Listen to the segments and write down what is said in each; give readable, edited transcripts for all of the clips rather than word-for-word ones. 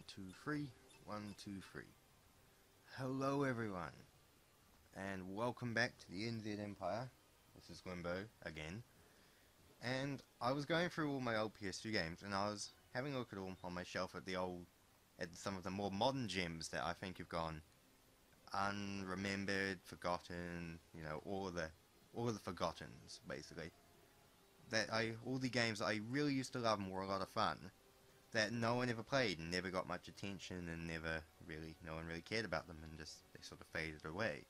1, 2, 3, 1, 2, 3. Hello everyone, and welcome back to the NZ Empire. This is Glimbo again, and I was going through all my old PS2 games, and I was having a look at all on my shelf at some of the more modern gems that I think have gone unremembered, forgotten, you know, all the forgottens basically. All the games that I really used to love and were a lot of fun, that no one ever played and never got much attention and no one really cared about them, and just, they sort of faded away.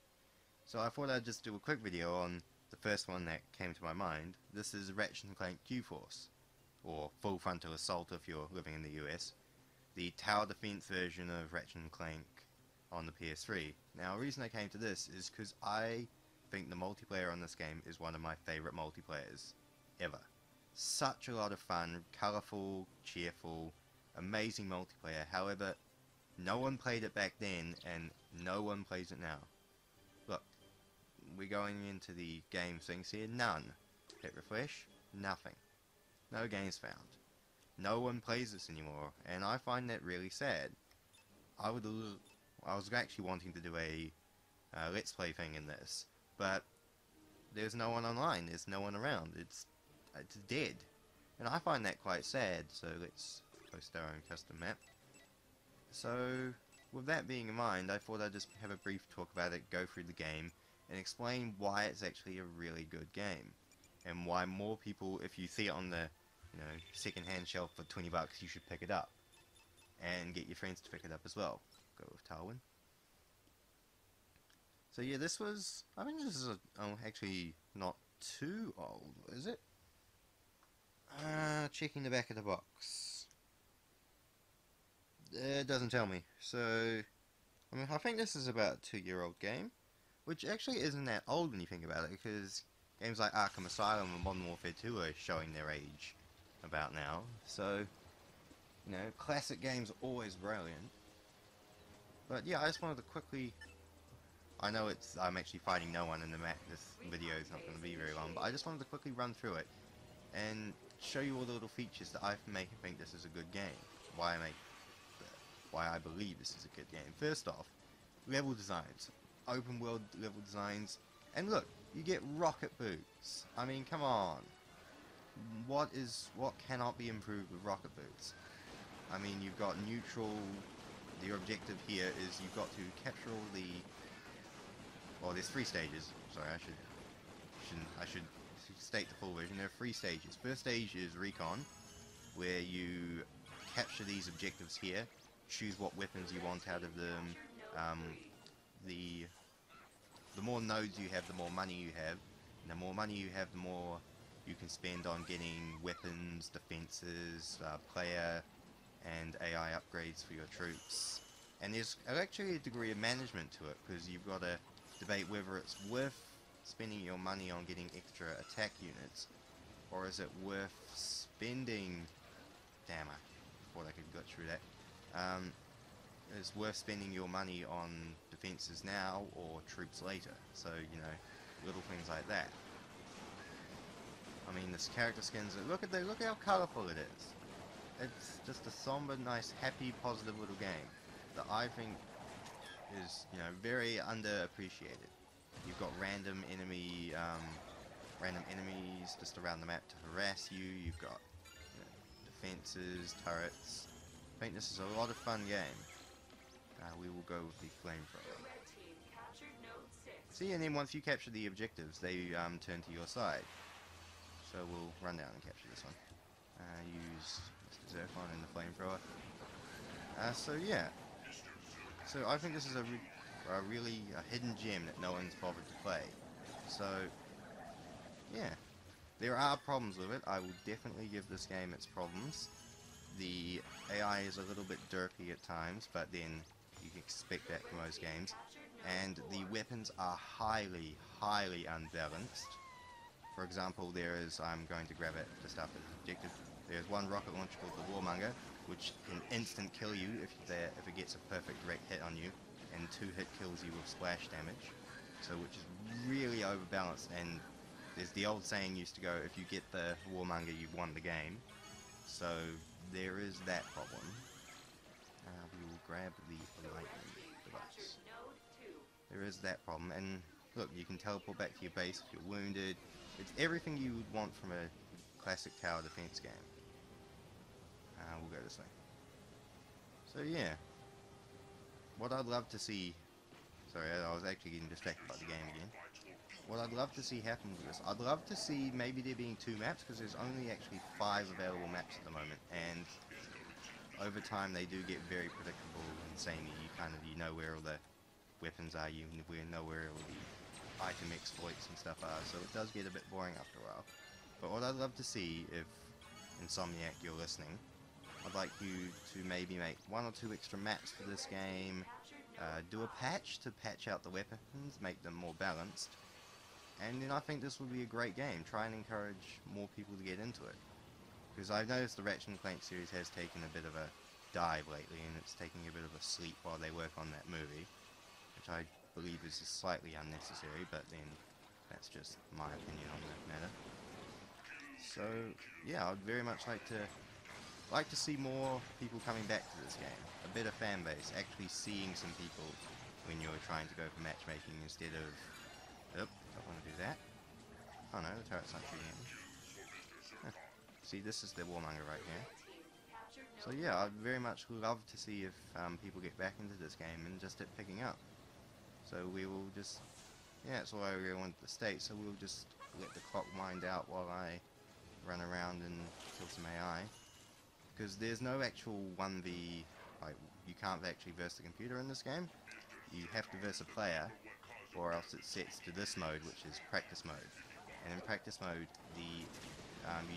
So I thought I'd just do a quick video on the first one that came to my mind. This is Ratchet & Clank Q-Force, or Full Frontal Assault if you're living in the US, the tower defense version of Ratchet & Clank on the PS3. Now the reason I came to this is because I think the multiplayer on this game is one of my favourite multiplayers ever. Such a lot of fun, colourful, cheerful, amazing multiplayer. However, no one played it back then and no one plays it now. Look, we're going into the games things here. None. Hit refresh. Nothing. No games found. No one plays this anymore, and I find that really sad. I was actually wanting to do a Let's Play thing in this, but there's no one online, there's no one around, it's dead, and I find that quite sad. So let's post our own custom map. So with that being in mind, I thought I'd just have a brief talk about it, go through the game, and explain why it's actually a really good game, and why more people, if you see it on the second-hand shelf for 20 bucks, you should pick it up, and get your friends to pick it up as well. Go with Tarwin. So yeah, this was, I think this is actually not too old, is it? Checking the back of the box. It doesn't tell me. So, I mean, I think this is about a 2-year-old game, which actually isn't that old when you think about it, because games like Arkham Asylum and Modern Warfare 2 are showing their age about now. So, classic games are always brilliant. But yeah, I just wanted to quickly... I know I'm actually fighting no one in the map. This video is not going to be very long, but I just wanted to quickly run through it and show you all the little features that I make and think this is a good game. Why I believe this is a good game. First off, level designs, open world level designs, and look, you get rocket boots. I mean, come on, what cannot be improved with rocket boots? I mean, you've got neutral. Your objective here is you've got to capture all the. Well, there's 3 stages. Sorry, I should state the full version. There are 3 stages. First stage is recon, where you capture these objectives here, choose what weapons you want out of them. The more nodes you have, the more money you have. And the more money you have, the more you can spend on getting weapons, defenses, player, and AI upgrades for your troops. And there's actually a degree of management to it, because you've got to debate whether it's worth spending your money on getting extra attack units, or is it worth spending... Damn, I thought I could go through that. It's worth spending your money on defenses now or troops later. So, little things like that. I mean, this character skins, look how colourful it is. It's just a somber, nice, happy, positive little game that I think is, very underappreciated. You've got random enemies just around the map to harass you. You've got defenses, turrets. I think this is a lot of fun game. We will go with the flamethrower. See, and then once you capture the objectives, they turn to your side. So we'll run down and capture this one. Use Mr. Zurkon and the flamethrower. So yeah. So I think this is a really hidden gem that no one's bothered to play. So yeah, there are problems with it. I will definitely give this game its problems. The AI is a little bit derpy at times, but then you can expect that from most games. And the weapons are highly, highly unbalanced. For example, I'm going to grab it just after the objective. There's one rocket launcher called the Warmonger, which can instant kill you if it gets a perfect direct hit on you, and 2-hit kills you with splash damage, which is really overbalanced. And there's the old saying used to go, if you get the Warmonger, you've won the game. So there is that problem. We will grab the lightning device. There is that problem, and look, you can teleport back to your base if you're wounded. It's everything you would want from a classic tower defense game. We'll go this way. So yeah, what I'd love to see... Sorry, I was actually getting distracted by the game again. What I'd love to see happen with this, I'd love to see maybe there being 2 maps, because there's only actually 5 available maps at the moment, and over time they do get very predictable and samey. You kind of, you know where all the weapons are, you know where all the item exploits and stuff are, so it does get a bit boring after a while. But what I'd love to see, if Insomniac you're listening, I'd like you to maybe make 1 or 2 extra maps for this game, do a patch to patch out the weapons, make them more balanced, and then I think this would be a great game. Try and encourage more people to get into it, because I've noticed the Ratchet & Clank series has taken a bit of a dive lately, and it's taking a bit of a sleep while they work on that movie, which I believe is slightly unnecessary, but then that's just my opinion on that matter. So yeah, I'd very much like to see more people coming back to this game, a better fan base, actually seeing some people when you're trying to go for matchmaking instead of... Oop, don't want to do that. Oh no, the turret's not shooting at me. See, this is the warmonger right here. So yeah, I'd very much love to see if people get back into this game and just it picking up. So we will just... Yeah, that's all I really wanted to state, so we'll just let the clock wind out while I run around and kill some AI. Because there's no actual 1v, like, you can't actually verse the computer in this game. You have to verse a player, or else it sets to this mode, which is practice mode. And in practice mode, you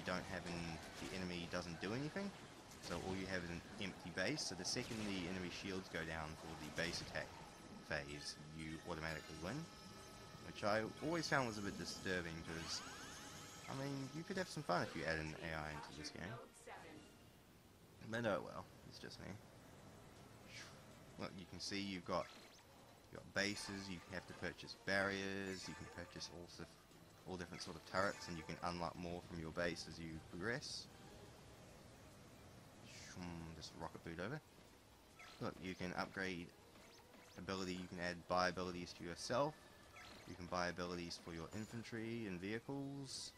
don't have the enemy doesn't do anything, so all you have is an empty base. So the second the enemy shields go down for the base attack phase, you automatically win, which I always found was a bit disturbing, because I mean, you could have some fun if you add an AI into this game. But oh well, it's just me. Look, you can see you've got bases, you have to purchase barriers, you can purchase all different sort of turrets, and you can unlock more from your base as you progress. Just rocket boot over. Look, you can upgrade ability, you can add buy abilities to yourself, you can buy abilities for your infantry and vehicles.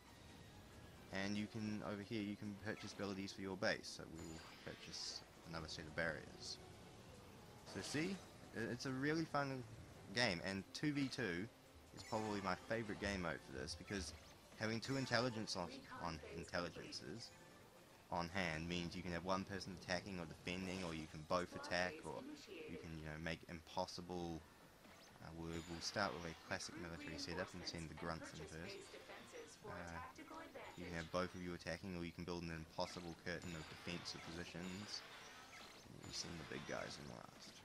And you can, over here, you can purchase abilities for your base, so we will purchase another set of barriers. So see, it's a really fun game, and 2v2 is probably my favourite game mode for this, because having 2 intelligences on hand means you can have one person attacking or defending, or you can both attack, or you can, you know, make impossible... we'll start with a classic military setup and send the grunts in first. You can have both of you attacking, or you can build an impossible curtain of defensive positions. And you send the big guys in last.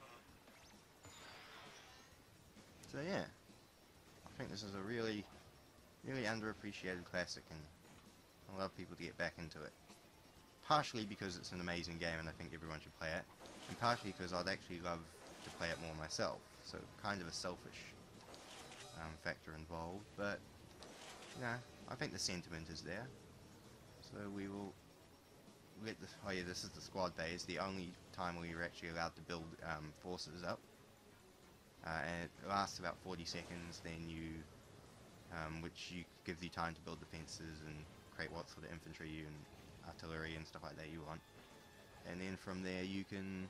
So yeah, I think this is a really, really underappreciated classic, and I love people to get back into it. Partially because it's an amazing game and I think everyone should play it, and partially because I'd actually love to play it more myself. So kind of a selfish factor involved, but you know, I think the sentiment is there. So we will let the... Oh yeah, this is the squad day. It's the only time we were actually allowed to build forces up, and it lasts about 40 seconds. Then you, which you gives you time to build defenses and create what sort of infantry and artillery and stuff like that you want. And then from there you can...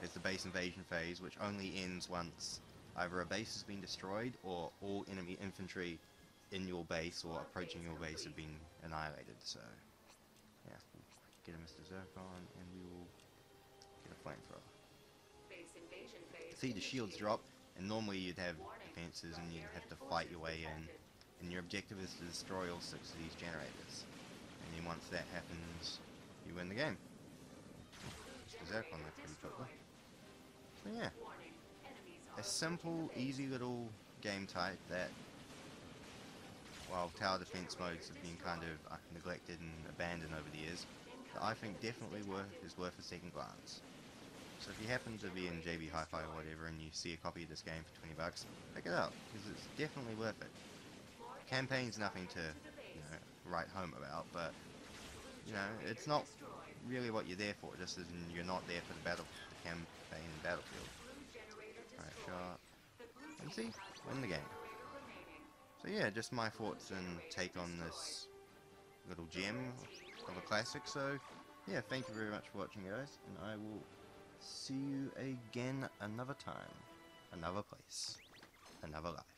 There's the base invasion phase, which only ends once either a base has been destroyed or all enemy infantry in your base or approaching your base have been annihilated. So yeah, we'll get a Mr. Zurkon and we will get a flamethrower. See, the shields drop, and normally you'd have defenses and you'd have to fight your way in, and your objective is to destroy all 6 of these generators, and then once that happens you win the game. The Zurkon left pretty quickly. So yeah, a simple, easy little game type that, while tower defense modes have been kind of neglected and abandoned over the years, that I think definitely is worth a second glance. So if you happen to be in JB Hi Fi or whatever and you see a copy of this game for 20 bucks, pick it up, because it's definitely worth it. The campaign's nothing to, you know, write home about, but you know, it's not really what you're there for, just as in you're not there for the battle, the campaign battlefield. Alright, shot. And see, win the game. So yeah, just my thoughts and take on this little gem of a classic. So yeah, thank you very much for watching, guys, and I will see you again another time, another place, another life.